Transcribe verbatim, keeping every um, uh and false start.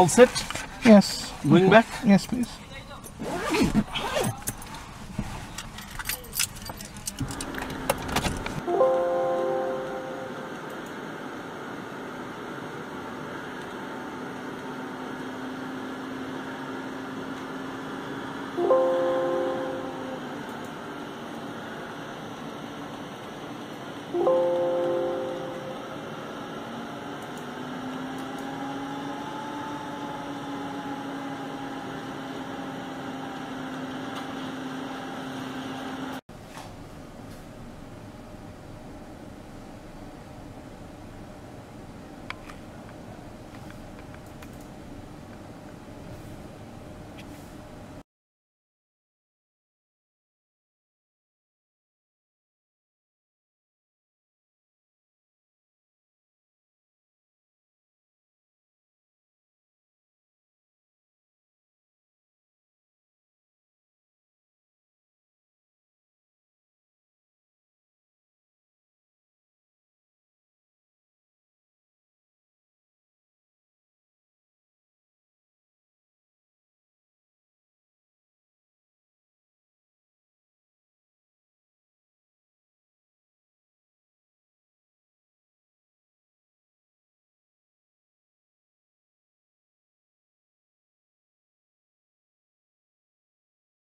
all set? Yes. Going okay. back? Yes, please.